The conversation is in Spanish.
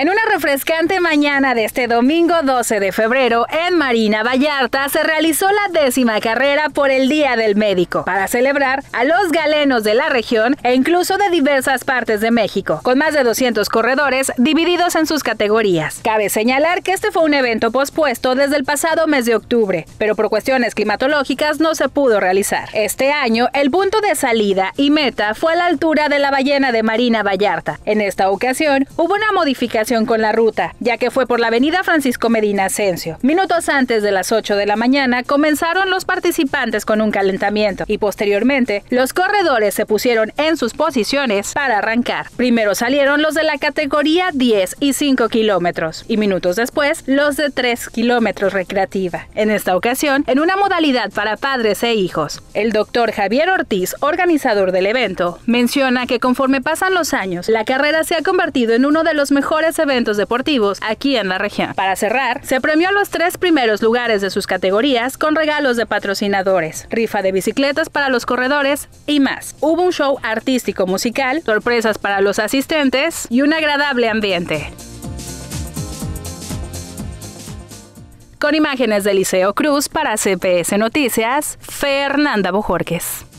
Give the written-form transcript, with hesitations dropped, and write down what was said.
En una refrescante mañana de este domingo 12 de febrero, en Marina Vallarta se realizó la 10ª carrera por el Día del Médico, para celebrar a los galenos de la región e incluso de diversas partes de México, con más de 200 corredores divididos en sus categorías. Cabe señalar que este fue un evento pospuesto desde el pasado mes de octubre, pero por cuestiones climatológicas no se pudo realizar. Este año, el punto de salida y meta fue a la altura de la Ballena de Marina Vallarta. En esta ocasión, hubo una modificación con la ruta, ya que fue por la avenida Francisco Medina Asencio. Minutos antes de las 8 de la mañana comenzaron los participantes con un calentamiento y posteriormente los corredores se pusieron en sus posiciones para arrancar. Primero salieron los de la categoría 10 y 5 kilómetros y minutos después los de 3 kilómetros recreativa. En esta ocasión en una modalidad para padres e hijos. El doctor Javier Ortiz, organizador del evento, menciona que conforme pasan los años la carrera se ha convertido en uno de los mejores eventos deportivos aquí en la región. Para cerrar, se premió a los 3 primeros lugares de sus categorías con regalos de patrocinadores, rifa de bicicletas para los corredores y más. Hubo un show artístico musical, sorpresas para los asistentes y un agradable ambiente. Con imágenes de Eliseo Cruz para CPS Noticias, Fernanda Bojorquez.